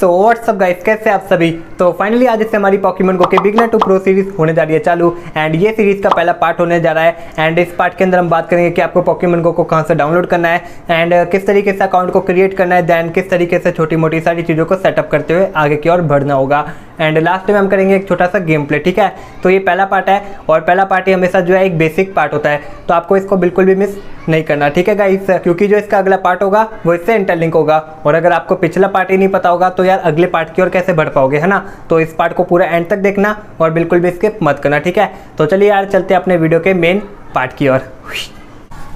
So what's up guys, कैसे आप सभी। तो फाइनली आज इससे हमारी पॉकीमन गो के बिगनर टू प्रो सीरीज होने जा रही है चालू, एंड ये सीरीज का पहला पार्ट होने जा रहा है। एंड इस पार्ट के अंदर हम बात करेंगे कि आपको पॉकीमन गो को कहाँ से डाउनलोड करना है, एंड किस तरीके से अकाउंट को क्रिएट करना है, दैन किस तरीके से छोटी मोटी सारी चीज़ों को सेटअप करते हुए आगे की ओर बढ़ना होगा। एंड लास्ट में हम करेंगे एक छोटा सा गेम प्ले, ठीक है। तो ये पहला पार्ट है, और पहला पार्ट ही हमेशा जो है एक बेसिक पार्ट होता है, तो आपको इसको बिल्कुल भी मिस नहीं करना, ठीक है गाइस, क्योंकि जो इसका अगला पार्ट होगा वो इससे इंटरलिंक होगा। और अगर आपको पिछला पार्ट ही नहीं पता होगा तो यार अगले पार्ट की ओर कैसे बढ़ पाओगे, है ना। तो इस पार्ट को पूरा एंड तक देखना और बिल्कुल भी स्किप मत करना, ठीक है। तो चलिए यार चलते हैं अपने वीडियो के मेन पार्ट की ओर।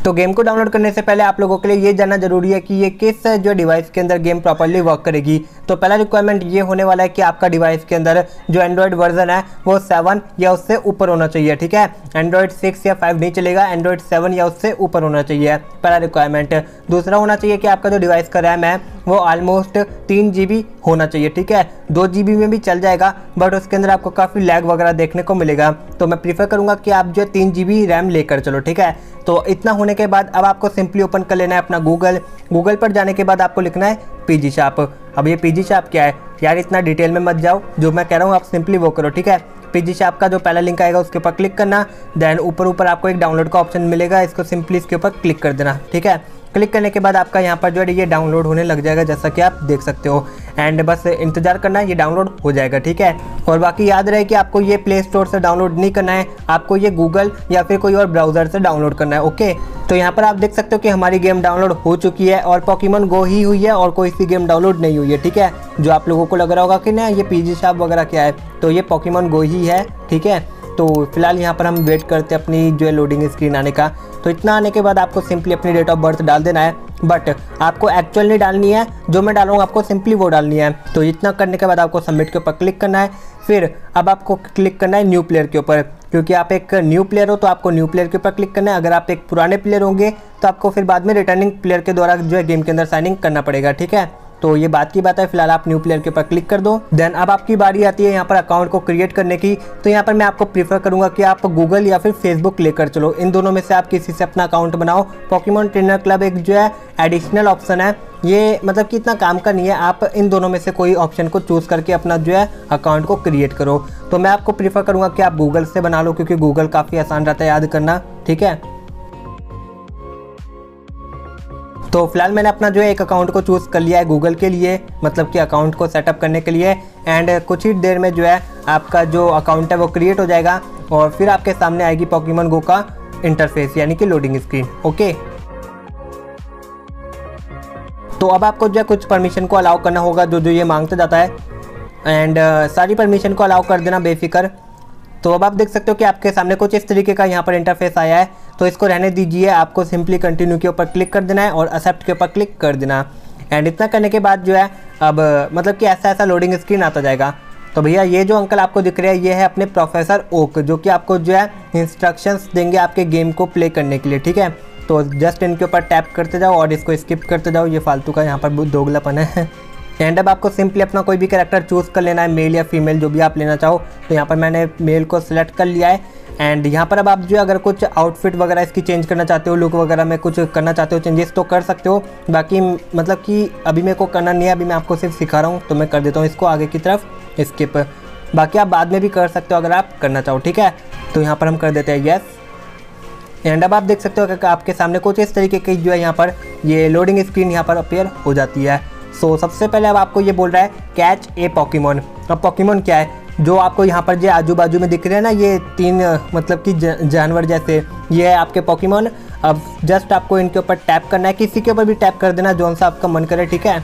तो गेम को डाउनलोड करने से पहले आप लोगों के लिए ये जानना जरूरी है कि ये किस जो डिवाइस के अंदर गेम प्रॉपर्ली वर्क करेगी। तो पहला रिक्वायरमेंट ये होने वाला है कि आपका डिवाइस के अंदर जो एंड्रॉयड वर्जन है वो 7 या उससे ऊपर होना चाहिए, ठीक है। एंड्रॉयड 6 या 5 नहीं चलेगा, एंड्रॉयड 7 या उससे ऊपर होना चाहिए, पहला रिक्वायरमेंट। दूसरा होना चाहिए कि आपका जो डिवाइस का रैम है वो ऑलमोस्ट 3 GB होना चाहिए, ठीक है। 2 GB में भी चल जाएगा, बट उसके अंदर आपको काफ़ी लैग वगैरह देखने को मिलेगा। तो मैं प्रीफर करूँगा कि आप जो 3 GB रैम लेकर चलो, ठीक है। तो इतना होने के बाद अब आपको सिंपली ओपन कर लेना है अपना गूगल पर जाने के बाद आपको लिखना है PGShop। अब ये PGShop क्या है यार, इतना डिटेल में मत जाओ, जो मैं कह रहा हूँ आप सिंपली वो करो, ठीक है। PGShop का जो पहला लिंक आएगा उसके ऊपर क्लिक करना, देन ऊपर आपको एक डाउनलोड का ऑप्शन मिलेगा, इसको सिंपली इसके ऊपर क्लिक कर देना, ठीक है। क्लिक करने के बाद आपका यहाँ पर जो है ये डाउनलोड होने लग जाएगा, जैसा कि आप देख सकते हो। एंड बस इंतजार करना, ये डाउनलोड हो जाएगा, ठीक है। और बाकी याद रहे कि आपको ये प्ले स्टोर से डाउनलोड नहीं करना है, आपको ये गूगल या फिर कोई और ब्राउज़र से डाउनलोड करना है, ओके। तो यहाँ पर आप देख सकते हो कि हमारी गेम डाउनलोड हो चुकी है, और पॉकीमन गो ही हुई है और कोई सी गेम डाउनलोड नहीं हुई है, ठीक है। जो आप लोगों को लग रहा होगा कि ना ये PGShop वगैरह क्या है, तो ये पॉकीमन गो ही है, ठीक है। तो फिलहाल यहाँ पर हम वेट करते हैं अपनी जो है लोडिंग स्क्रीन आने का। तो इतना आने के बाद आपको सिंपली अपनी डेट ऑफ बर्थ डाल देना है, बट आपको एक्चुअल नहीं डालनी है, जो मैं डालूँगा आपको सिंपली वो डालनी है। तो इतना करने के बाद आपको सबमिट के ऊपर क्लिक करना है। फिर अब आपको क्लिक करना है न्यू प्लेयर के ऊपर, क्योंकि आप एक न्यू प्लेयर हो तो आपको न्यू प्लेयर के ऊपर क्लिक करना है। अगर आप एक पुराने प्लेयर होंगे तो आपको फिर बाद में रिटर्निंग प्लेयर के द्वारा जो है गेम के अंदर साइनिंग करना पड़ेगा, ठीक है। तो ये बात की बात है, फिलहाल आप न्यू प्लेयर के ऊपर क्लिक कर दो। देन अब आपकी बारी आती है यहाँ पर अकाउंट को क्रिएट करने की। तो यहाँ पर मैं आपको प्रीफर करूँगा कि आप गूगल या फिर फेसबुक लेकर चलो, इन दोनों में से आप किसी से अपना अकाउंट बनाओ। पॉकीमॉन ट्रेनर क्लब एक जो है एडिशनल ऑप्शन है, ये मतलब कि इतना काम का नहीं है, आप इन दोनों में से कोई ऑप्शन को चूज़ करके अपना जो है अकाउंट को क्रिएट करो। तो मैं आपको प्रीफर करूँगा कि आप गूगल से बना लो, क्योंकि गूगल काफ़ी आसान रहता है याद करना, ठीक है। तो फिलहाल मैंने अपना जो है एक अकाउंट को चूज़ कर लिया है गूगल के लिए, मतलब कि अकाउंट को सेटअप करने के लिए। एंड कुछ ही देर में जो है आपका जो अकाउंट है वो क्रिएट हो जाएगा, और फिर आपके सामने आएगी पॉकीमॉन गो का इंटरफेस, यानी कि लोडिंग स्क्रीन, ओके। तो अब आपको जो है कुछ परमिशन को अलाउ करना होगा, जो जो ये मांगता जाता है, एंड सारी परमिशन को अलाउ कर देना बेफिक्र। तो अब आप देख सकते हो कि आपके सामने कुछ इस तरीके का यहाँ पर इंटरफेस आया है। तो इसको रहने दीजिए, आपको सिंपली कंटिन्यू के ऊपर क्लिक कर देना है और एक्सेप्ट के ऊपर क्लिक कर देना। एंड इतना करने के बाद जो है अब मतलब कि ऐसा ऐसा लोडिंग स्क्रीन आता जाएगा। तो भैया ये जो अंकल आपको दिख रहा है ये है अपने प्रोफेसर ओक, जो कि आपको जो है इंस्ट्रक्शंस देंगे आपके गेम को प्ले करने के लिए, ठीक है। तो जस्ट इनके ऊपर टैप करते जाओ और इसको स्किप करते जाओ, ये फालतू का यहाँ पर दोगलापन है। एंड अब आपको सिंपली अपना कोई भी कैरेक्टर चूज़ कर लेना है, मेल या फीमेल जो भी आप लेना चाहो। तो यहाँ पर मैंने मेल को सिलेक्ट कर लिया है। एंड यहाँ पर अब आप जो अगर कुछ आउटफिट वगैरह इसकी चेंज करना चाहते हो, लुक वगैरह में कुछ करना चाहते हो चेंजेस तो कर सकते हो, बाकी मतलब कि अभी मेरे को करना नहीं है, अभी मैं आपको सिर्फ सिखा रहा हूँ। तो मैं कर देता हूँ इसको आगे की तरफ स्किप, बाकी आप बाद में भी कर सकते हो अगर आप करना चाहो, ठीक है। तो यहाँ पर हम कर देते हैं यस। एंड अब आप देख सकते हो कि आपके सामने कुछ इस तरीके की जो है यहाँ पर ये लोडिंग स्क्रीन यहाँ पर अपीयर हो जाती है। सो सबसे पहले अब आपको ये बोल रहा है कैच ए पॉकीमॉन। अब पॉकीमॉन क्या है, जो आपको यहाँ पर जो आजू बाजू में दिख रहे हैं ना ये तीन मतलब कि जानवर जैसे, ये है आपके पॉकीमॉन। अब जस्ट आपको इनके ऊपर टैप करना है, किसी के ऊपर भी टैप कर देना जौन सा आपका मन करे, ठीक है।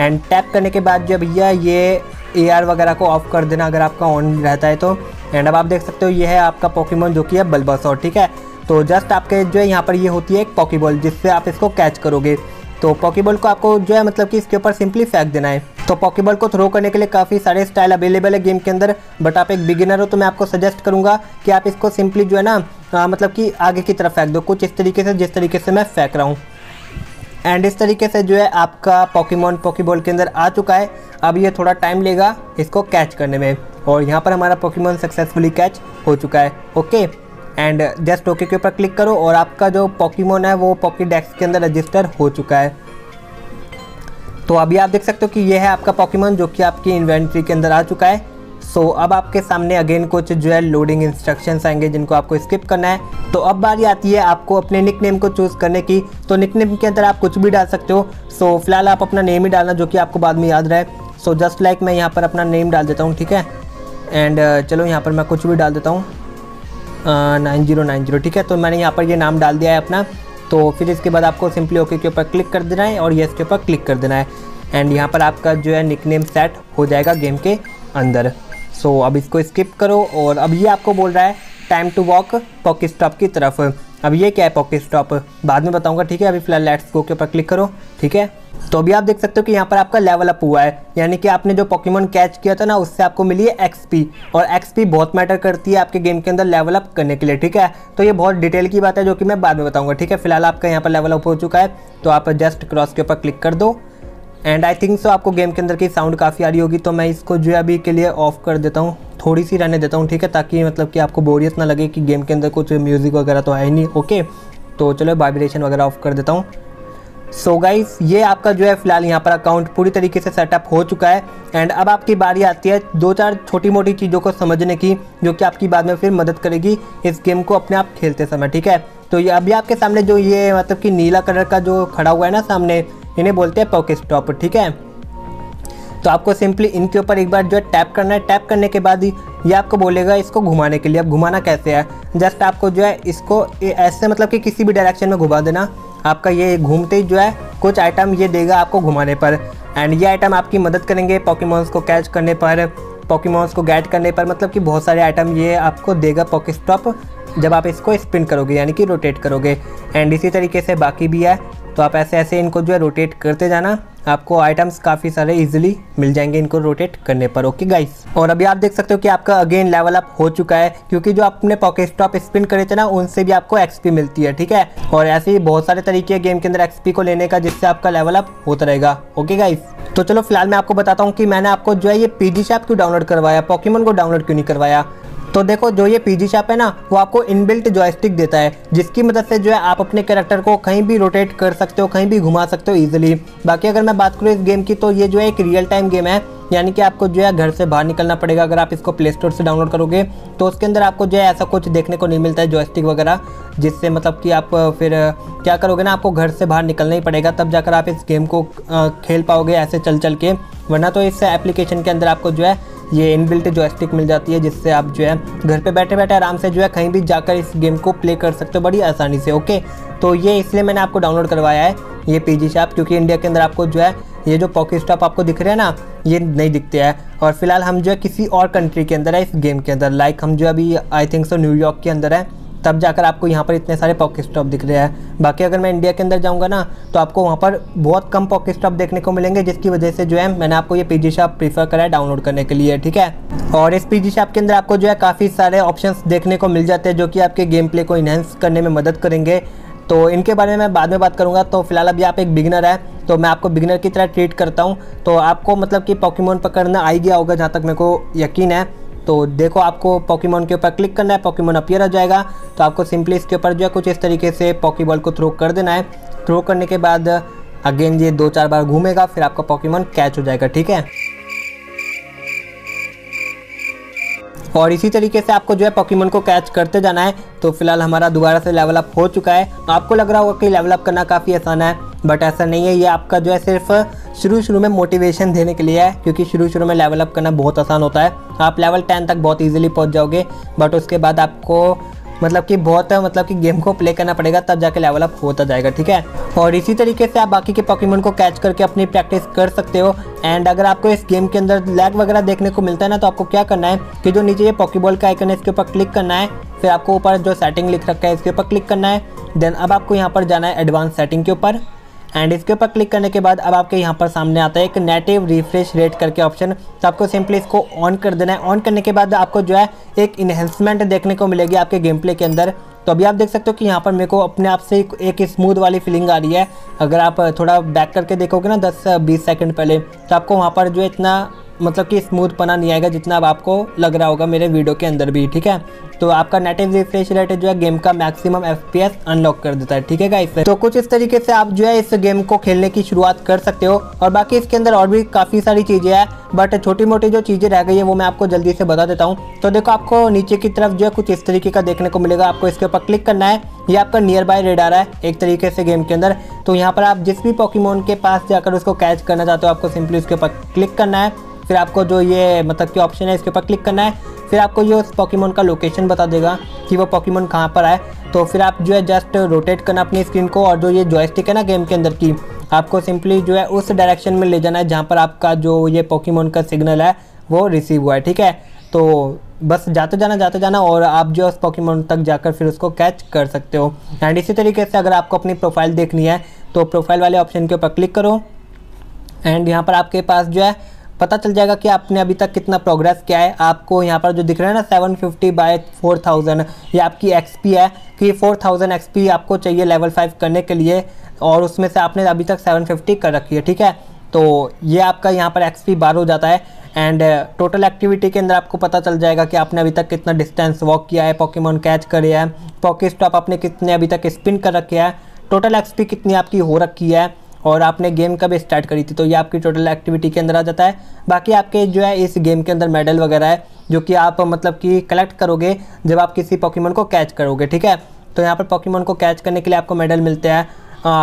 एंड टैप करने के बाद जो भैया ये AR वगैरह को ऑफ कर देना अगर आपका ऑन रहता है तो। एंड अब आप देख सकते हो ये है आपका पॉकीमॉन जो कि है बल्बासौर, ठीक है। तो जस्ट आपके जो है यहाँ पर ये होती है एक पॉकीबॉल, जिससे आप इसको कैच करोगे। तो पॉकीबॉल को आपको जो है मतलब कि इसके ऊपर सिंपली फेंक देना है। तो पॉकीबॉल को थ्रो करने के लिए काफ़ी सारे स्टाइल अवेलेबल है गेम के अंदर, बट आप एक बिगिनर हो तो मैं आपको सजेस्ट करूंगा कि आप इसको सिंपली जो है ना मतलब कि आगे की तरफ फेंक दो, कुछ इस तरीके से जिस तरीके से मैं फेंक रहा हूँ। एंड इस तरीके से जो है आपका पॉकीमॉन पॉकीबॉल के अंदर आ चुका है। अब ये थोड़ा टाइम लेगा इसको कैच करने में, और यहाँ पर हमारा पॉकीमॉन सक्सेसफुली कैच हो चुका है, ओके। एंड जस्ट ओके के ऊपर क्लिक करो, और आपका जो पॉकीमॉन है वो पॉकीडेक्स के अंदर रजिस्टर हो चुका है। तो अभी आप देख सकते हो कि ये है आपका पॉकीमॉन जो कि आपकी इन्वेंट्री के अंदर आ चुका है। सो अब आपके सामने अगेन कुछ जो है लोडिंग इंस्ट्रक्शंस आएंगे जिनको आपको स्किप करना है। तो अब बारी आती है आपको अपने निकनेम को चूज़ करने की। तो निकनेम के अंदर आप कुछ भी डाल सकते हो। सो फिलहाल आप अपना नेम ही डालना जो कि आपको बाद में याद रहे। सो जस्ट लाइक मैं यहाँ पर अपना नेम डाल देता हूँ, ठीक है। एंड चलो यहाँ पर मैं कुछ भी डाल देता हूँ 9090, ठीक है। तो मैंने यहाँ पर ये नाम डाल दिया है अपना। तो फिर इसके बाद आपको सिंपली ओके के ऊपर क्लिक कर देना है और यस के ऊपर क्लिक कर देना है। एंड यहाँ पर आपका जो है निकनेम सेट हो जाएगा गेम के अंदर। सो अब इसको स्किप करो। और अब ये आपको बोल रहा है टाइम टू वॉक पॉकेस्टॉप की तरफ। अब ये क्या है पॉकेस्टॉप बाद में बताऊँगा, ठीक है। अभी फिलहाल लेट्स गो के ऊपर क्लिक करो, ठीक है। तो अभी आप देख सकते हो कि यहाँ पर आपका लेवल अप हुआ है, यानी कि आपने जो पोकेमॉन कैच किया था ना उससे आपको मिली है एक्सपी। और एक्सपी बहुत मैटर करती है आपके गेम के अंदर लेवल अप करने के लिए, ठीक है। तो ये बहुत डिटेल की बात है जो कि मैं बाद में बताऊंगा, ठीक है। फिलहाल आपका यहाँ पर लेवल अप हो चुका है। तो आप जस्ट क्रॉस के ऊपर क्लिक कर दो। एंड आई थिंक सो आपको गेम के अंदर की साउंड काफ़ी आ रही होगी, तो मैं इसको जो है अभी के लिए ऑफ कर देता हूँ, थोड़ी सी रहने देता हूँ, ठीक है, ताकि मतलब कि आपको बोरियत ना लगे कि गेम के अंदर कुछ म्यूज़िक वगैरह तो है ही नहीं। ओके, तो चलो वाइब्रेशन वगैरह ऑफ कर देता हूँ। सो गाइस ये आपका जो है फिलहाल यहाँ पर अकाउंट पूरी तरीके से सेटअप हो चुका है। एंड अब आपकी बारी आती है दो चार छोटी मोटी चीज़ों को समझने की जो कि आपकी बाद में फिर मदद करेगी इस गेम को अपने आप खेलते समय, ठीक है। तो ये अभी आपके सामने जो ये मतलब कि नीला कलर का जो खड़ा हुआ है ना सामने, इन्हें बोलते हैं पोकेस्टॉप, ठीक है। तो आपको सिंपली इनके ऊपर एक बार जो है टैप करना है। टैप करने के बाद ये आपको बोलेगा इसको घुमाने के लिए। अब घुमाना कैसे है, जस्ट आपको जो है इसको ऐसे मतलब कि किसी भी डायरेक्शन में घुमा देना। आपका ये घूमते ही जो है कुछ आइटम ये देगा आपको घुमाने पर। एंड ये आइटम आपकी मदद करेंगे पॉकीमॉन्स को कैच करने पर, पॉकीमॉन्स को गैट करने पर, मतलब कि बहुत सारे आइटम ये आपको देगा पॉकेस्टॉप जब आप इसको स्पिन करोगे यानी कि रोटेट करोगे। एंड इसी तरीके से बाकी भी है, तो आप ऐसे ऐसे इनको जो है रोटेट करते जाना, आपको आइटम्स काफ़ी सारे इजीली मिल जाएंगे इनको रोटेट करने पर। ओके गाइस, और अभी आप देख सकते हो कि आपका अगेन लेवल अप हो चुका है, क्योंकि जो आपने पॉकेस्टॉप स्पिन करे थे ना उनसे भी आपको एक्सपी मिलती है, ठीक है। और ऐसे ही बहुत सारे तरीके हैं गेम के अंदर एक्सपी को लेने का जिससे आपका लेवल अप होता रहेगा। ओके गाइस, तो चलो फिलहाल मैं आपको बताता हूँ कि मैंने आपको जो है ये PGShop क्यों डाउनलोड करवाया, पॉकीमॉन को डाउनलोड क्यों नहीं करवाया। तो देखो जो ये PGShop है ना वो आपको इनबिल्ट जॉयस्टिक देता है, जिसकी मदद से जो है आप अपने कैरेक्टर को कहीं भी रोटेट कर सकते हो, कहीं भी घुमा सकते हो इजीली। बाकी अगर मैं बात करूँ इस गेम की, तो ये जो है एक रियल टाइम गेम है, यानी कि आपको जो है घर से बाहर निकलना पड़ेगा। अगर आप इसको प्ले स्टोर से डाउनलोड करोगे तो उसके अंदर आपको जो है ऐसा कुछ देखने को नहीं मिलता है जॉयस्टिक वगैरह, जिससे मतलब कि आप फिर क्या करोगे ना, आपको घर से बाहर निकलना ही पड़ेगा तब जाकर आप इस गेम को खेल पाओगे ऐसे चल चल के। वरना तो इस एप्लीकेशन के अंदर आपको जो है ये इनबिल्ट जॉयस्टिक मिल जाती है, जिससे आप जो है घर पे बैठे बैठे आराम से जो है कहीं भी जाकर इस गेम को प्ले कर सकते हो बड़ी आसानी से। ओके, तो ये इसलिए मैंने आपको डाउनलोड करवाया है ये PGShop, क्योंकि इंडिया के अंदर आपको जो है ये जो पॉकेस्टॉप आपको दिख रहे हैं ना ये नहीं दिखते हैं। और फिलहाल हम जो है किसी और कंट्री के अंदर है इस गेम के अंदर, लाइक हम जो अभी आई थिंक सो न्यूयॉर्क के अंदर है, तब जाकर आपको यहाँ पर इतने सारे पॉकेस्टॉप दिख रहे हैं। बाकी अगर मैं इंडिया के अंदर जाऊँगा ना तो आपको वहाँ पर बहुत कम पॉकेस्टॉप देखने को मिलेंगे, जिसकी वजह से जो है मैंने आपको ये PGShop प्रीफर करा है डाउनलोड करने के लिए, ठीक है। और इस PGShop के अंदर आपको जो है काफ़ी सारे ऑप्शंस देखने को मिल जाते हैं जो कि आपके गेम प्ले को इन्हेंस करने में मदद करेंगे। तो इनके बारे में मैं बाद में बात करूँगा। तो फिलहाल अभी आप एक बिगिनर है तो मैं आपको बिगिनर की तरह ट्रीट करता हूँ। तो आपको मतलब कि पॉकीमॉन पकड़ना आ गया होगा जहाँ तक मेरे को यकीन है। तो देखो आपको पॉकीमॉन के ऊपर क्लिक करना है, पॉकीमॉन अपियर हो जाएगा। तो आपको सिंपली इसके ऊपर जो है कुछ इस तरीके से पॉकीबॉल को थ्रो कर देना है। थ्रो करने के बाद अगेन ये दो चार बार घूमेगा, फिर आपका पॉकीमॉन कैच हो जाएगा, ठीक है। और इसी तरीके से आपको जो है पॉकीमॉन को कैच करते जाना है। तो फिलहाल हमारा दोबारा से लेवल अप हो चुका है। आपको लग रहा होगा कि लेवल अप करना काफ़ी आसान है, बट ऐसा नहीं है। ये आपका जो है सिर्फ शुरू में मोटिवेशन देने के लिए है, क्योंकि शुरू में लेवल अप करना बहुत आसान होता है। आप लेवल 10 तक बहुत इजीली पहुंच जाओगे, बट उसके बाद आपको मतलब कि बहुत मतलब कि गेम को प्ले करना पड़ेगा तब जाके लेवल अप होता जाएगा, ठीक है। और इसी तरीके से आप बाकी के पॉकीमॉन को कैच करके अपनी प्रैक्टिस कर सकते हो। एंड अगर आपको इस गेम के अंदर लैग वगैरह देखने को मिलता है ना, तो आपको क्या करना है कि जो नीचे ये पॉकीबॉल का आइकन है इसके ऊपर क्लिक करना है, फिर आपको ऊपर जो सेटिंग लिख रखा है इसके ऊपर क्लिक करना है। देन अब आपको यहाँ पर जाना है एडवांस सेटिंग के ऊपर। एंड इसके ऊपर क्लिक करने के बाद अब आपके यहाँ पर सामने आता है एक नेटिव रिफ्रेश रेट करके ऑप्शन। तो आपको सिंपली इसको ऑन कर देना है। ऑन करने के बाद आपको जो है एक इन्हेंसमेंट देखने को मिलेगी आपके गेम प्ले के अंदर। तो अभी आप देख सकते हो कि यहाँ पर मेरे को अपने आप से एक स्मूथ वाली फीलिंग आ रही है। अगर आप थोड़ा बैक करके देखोगे ना 10-20 सेकंड पहले, तो आपको वहाँ पर जो इतना मतलब कि स्मूथपना नहीं आएगा जितना अब आपको लग रहा होगा मेरे वीडियो के अंदर भी, ठीक है। तो आपका नेटिव रिफ्रेश रेट जो है गेम का मैक्सिमम एफपीएस अनलॉक कर देता है, ठीक है गाइस। तो कुछ इस तरीके से आप जो है इस गेम को खेलने की शुरुआत कर सकते हो। और बाकी इसके अंदर और भी काफ़ी सारी चीज़ें हैं, बट छोटी मोटी जो चीज़ें रह गई है वो मैं आपको जल्दी से बता देता हूँ। तो देखो आपको नीचे की तरफ जो है कुछ इस तरीके का देखने को मिलेगा, आपको इसके ऊपर क्लिक करना है। ये आपका नियर बाय रेडार है एक तरीके से गेम के अंदर। तो यहाँ पर आप जिस भी पोकेमोन के पास जाकर उसको कैच करना चाहते हो आपको सिंपली उसके ऊपर क्लिक करना है। फिर आपको जो ये मतलब कि ऑप्शन है इसके ऊपर क्लिक करना है। फिर आपको ये उस पोकेमोन का लोकेशन बता देगा कि वो पोकेमोन कहाँ पर आए। तो फिर आप जो है जस्ट रोटेट करना अपनी स्क्रीन को, और जो ये जॉयस्टिक है ना गेम के अंदर की, आपको सिंपली जो है उस डायरेक्शन में ले जाना है जहाँ पर आपका जो ये पोकेमोन का सिग्नल है वो रिसीव हुआ है, ठीक है। तो बस जाते जाना और आप जो उस पोकेमोन तक जाकर फिर उसको कैच कर सकते हो। एंड इसी तरीके से अगर आपको अपनी प्रोफाइल देखनी है तो प्रोफाइल वाले ऑप्शन के ऊपर क्लिक करो। एंड यहाँ पर आपके पास जो है पता चल जाएगा कि आपने अभी तक कितना प्रोग्रेस किया है। आपको यहाँ पर जो दिख रहा है ना 750 by 4000, ये आपकी एक्सपी है कि 4000 एक्सपी आपको चाहिए लेवल 5 करने के लिए, और उसमें से आपने अभी तक 750 कर रखी है, ठीक है। तो ये आपका यहाँ पर एक्सपी बार हो जाता है। एंड टोटल एक्टिविटी के अंदर आपको पता चल जाएगा कि आपने अभी तक कितना डिस्टेंस वॉक किया है, पोकेमॉन कैच करे है, पॉकेस्टॉप आपने कितने अभी तक स्पिन कर रखे है, टोटल एक्सपी कितनी आपकी हो रखी है, और आपने गेम कब स्टार्ट करी थी। तो ये आपकी टोटल एक्टिविटी के अंदर आ जाता है। बाकी आपके जो है इस गेम के अंदर मेडल वगैरह है जो कि आप मतलब कि कलेक्ट करोगे जब आप किसी पोकेमॉन को कैच करोगे, ठीक है। तो यहाँ पर पोकेमॉन को कैच करने के लिए आपको मेडल मिलते हैं,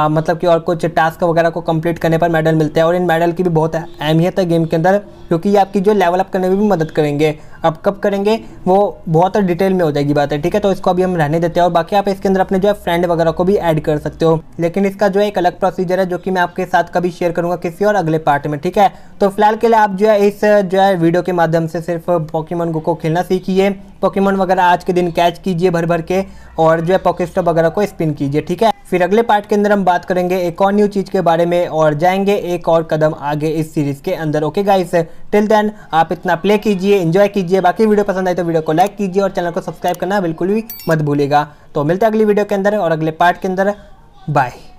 मतलब कि और कुछ टास्क वगैरह को कंप्लीट करने पर मेडल मिलते हैं। और इन मेडल की भी बहुत अहमियत है गेम के अंदर, क्योंकि ये आपकी जो लेवल अप करने में भी मदद करेंगे। अब कब करेंगे वो बहुत डिटेल में हो जाएगी बात है, ठीक है। तो इसको अभी हम रहने देते हैं। और बाकी आप इसके अंदर अपने जो है फ्रेंड वगैरह को भी ऐड कर सकते हो, लेकिन इसका जो है एक अलग प्रोसीजर है जो कि मैं आपके साथ कभी शेयर करूँगा किसी और अगले पार्ट में, ठीक है। तो फिलहाल के लिए आप जो है इस जो है वीडियो के माध्यम से सिर्फ पोकेमॉन गो को खेलना सीखिए, पोकेमॉन वगैरह आज के दिन कैच कीजिए भर भर के, और जो है पॉकेस्टॉप वगैरह को स्पिन कीजिए, ठीक है। फिर अगले पार्ट के अंदर हम बात करेंगे एक और न्यू चीज़ के बारे में और जाएंगे एक और कदम आगे इस सीरीज़ के अंदर। ओके गाइस, टिल देन आप इतना प्ले कीजिए, एंजॉय कीजिए। बाकी वीडियो पसंद आए तो वीडियो को लाइक कीजिए और चैनल को सब्सक्राइब करना बिल्कुल भी मत भूलिएगा। तो मिलते हैं अगली वीडियो के अंदर और अगले पार्ट के अंदर। बाय।